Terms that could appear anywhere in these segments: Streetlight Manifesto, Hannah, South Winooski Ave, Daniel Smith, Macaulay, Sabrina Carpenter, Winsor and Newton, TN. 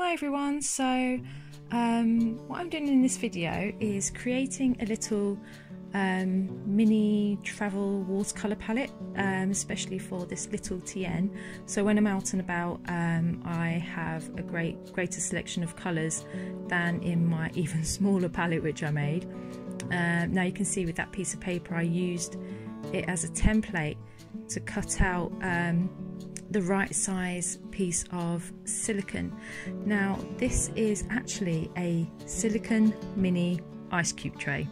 Hi everyone, so what I'm doing in this video is creating a little mini travel watercolour palette, especially for this little TN. So when I'm out and about, I have a greater selection of colours than in my even smaller palette which I made. Now you can see with that piece of paper I used it as a template to cut out the right size piece of silicone. Now this is actually a silicone mini ice cube tray,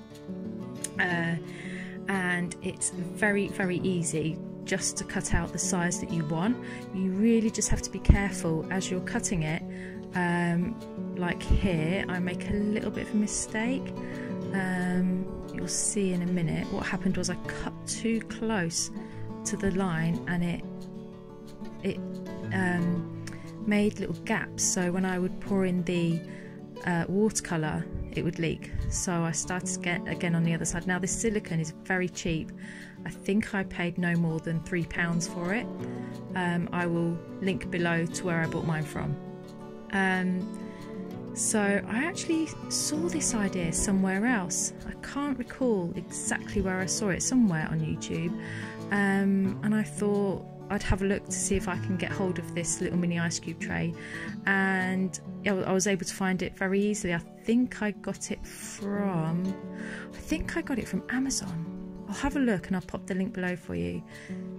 and it's very easy just to cut out the size that you want. You really just have to be careful as you're cutting it. Like here I make a little bit of a mistake. You'll see in a minute what happened was I cut too close to the line and it made little gaps, so when I would pour in the watercolour it would leak. So I started again on the other side. Now this silicone is very cheap. I think I paid no more than £3 for it. I will link below to where I bought mine from. So I actually saw this idea somewhere else. I can't recall exactly where I saw it, somewhere on YouTube, and I thought I'd have a look to see if I can get hold of this little mini ice cube tray, and I was able to find it very easily. I think I got it from Amazon. I'll have a look and I'll pop the link below for you.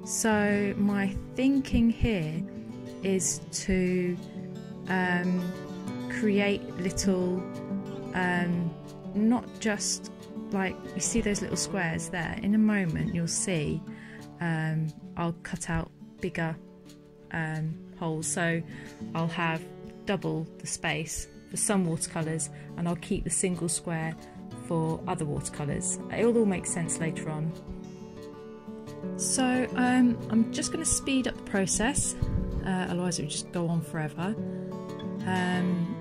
So my thinking here is to create little, not just like, you see those little squares there? In a moment you'll see I'll cut out bigger holes, so I'll have double the space for some watercolours and I'll keep the single square for other watercolours. It'll all make sense later on. So I'm just going to speed up the process, otherwise it will just go on forever.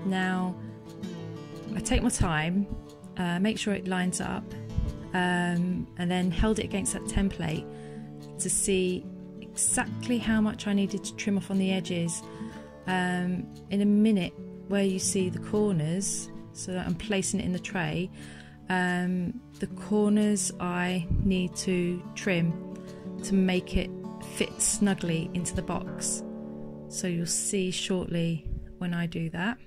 Now I take my time, make sure it lines up, and then held it against that template to see exactly how much I needed to trim off on the edges. In a minute, where you see the corners, so that I'm placing it in the tray, the corners I need to trim to make it fit snugly into the box. So you'll see shortly when I do that.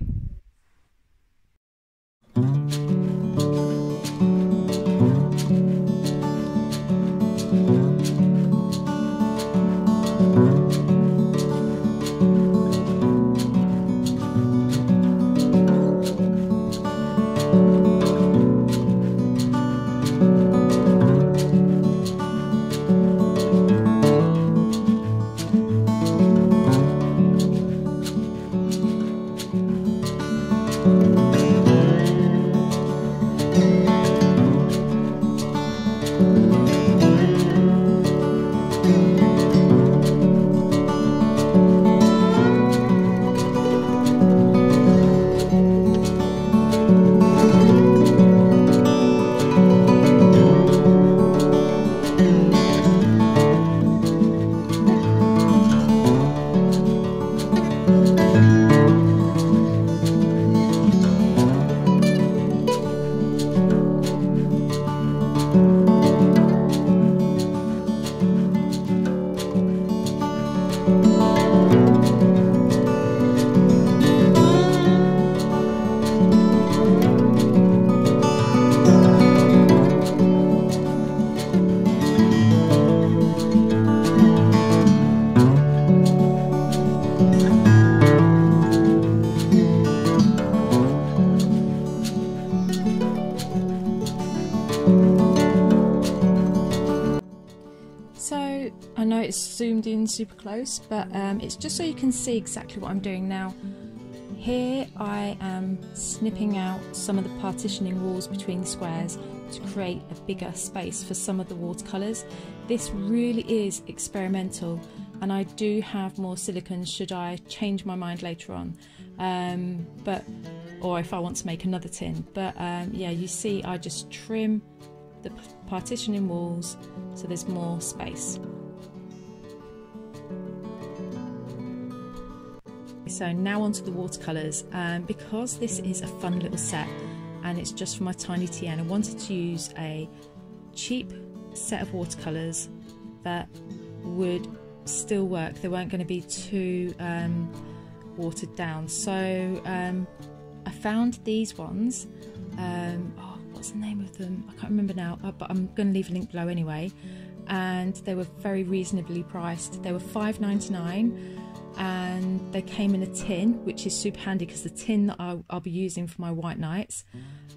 I know it's zoomed in super close, but it's just so you can see exactly what I'm doing. Now here I am snipping out some of the partitioning walls between the squares to create a bigger space for some of the watercolours. This really is experimental, and I do have more silicone should I change my mind later on, or if I want to make another tin. But yeah, you see I just trim the partitioning walls so there's more space. So now onto the watercolors. Because this is a fun little set and it's just for my tiny TN, I wanted to use a cheap set of watercolors that would still work. They weren't going to be too watered down. So I found these ones. Oh, what's the name of them? I can't remember now, but I'm going to leave a link below anyway. And they were very reasonably priced. They were $5.99 and they came in a tin, which is super handy because the tin that I'll be using for my white nights.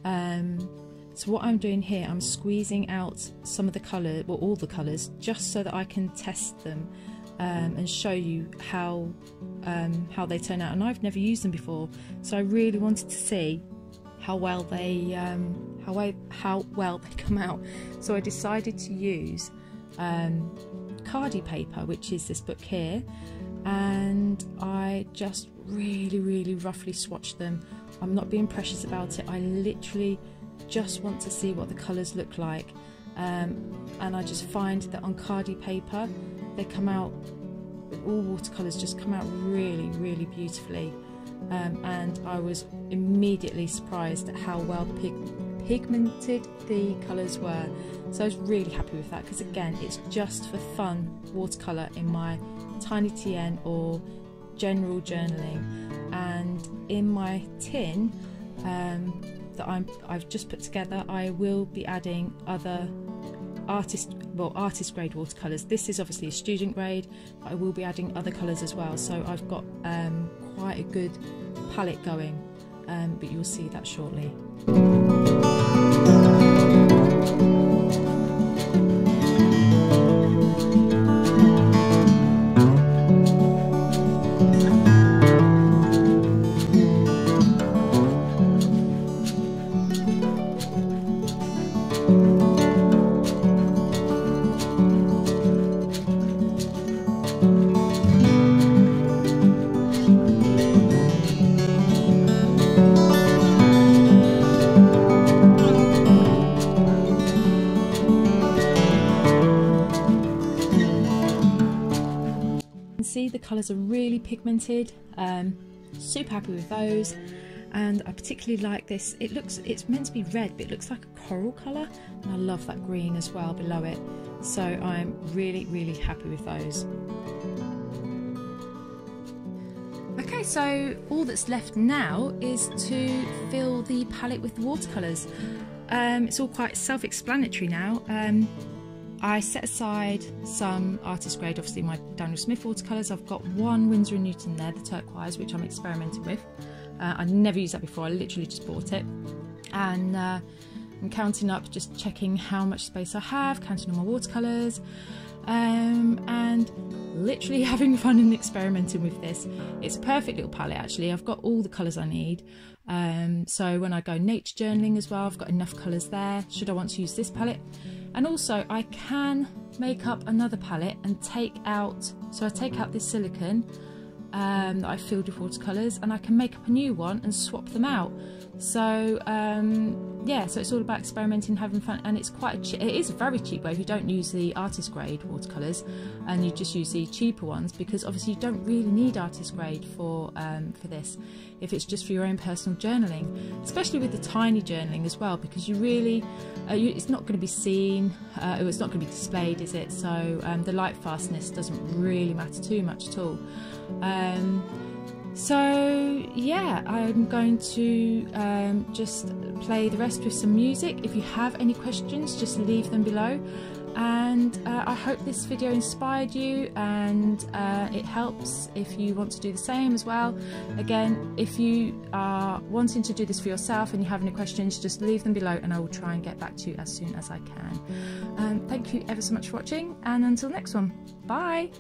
So what I'm doing here, I'm squeezing out some of the colour, well, all the colours, just so that I can test them and show you how they turn out. And I've never used them before, so I really wanted to see how well they come out. So I decided to use Cardi paper, which is this book here, and I just really roughly swatched them. I'm not being precious about it. I literally just want to see what the colours look like, and I just find that on Cardi paper they come out, all watercolours just come out really beautifully, and I was immediately surprised at how well pigmented the colours were. So I was really happy with that, because again, it's just for fun watercolour in my tiny TN or general journaling. And in my tin that I've just put together, I will be adding other artist grade watercolours. This is obviously a student grade, but I will be adding other colours as well. So I've got quite a good palette going, but you'll see that shortly. See, the colours are really pigmented. Super happy with those, and I particularly like this. It's meant to be red, but it looks like a coral colour, and I love that green as well below it. So I'm really happy with those. Okay, so all that's left now is to fill the palette with watercolours. It's all quite self-explanatory now. I set aside some artist grade, obviously my Daniel Smith watercolours. I've got one Winsor and Newton there, the turquoise, which I'm experimenting with. I never used that before, I literally just bought it. And I'm counting up, just checking how much space I have, counting all my watercolours, and literally having fun and experimenting with this. It's a perfect little palette actually. I've got all the colours I need. So when I go nature journaling as well, I've got enough colours there, should I want to use this palette. And also I can make up another palette and take out, so I take out this silicone that I filled with watercolours, and I can make up a new one and swap them out. So yeah, so it's all about experimenting, having fun, and it's it is a very cheap way if you don't use the artist grade watercolours and you just use the cheaper ones, because obviously you don't really need artist grade for this, if it's just for your own personal journaling, especially with the tiny journaling as well, because you really it's not going to be seen, it's not going to be displayed, is it? So the light fastness doesn't really matter too much at all. So yeah, I'm going to just play the rest with some music. If you have any questions, just leave them below, and I hope this video inspired you, and it helps if you want to do the same as well. Again, if you are wanting to do this for yourself and you have any questions, just leave them below and I will try and get back to you as soon as I can. Thank you ever so much for watching, and until next one, bye!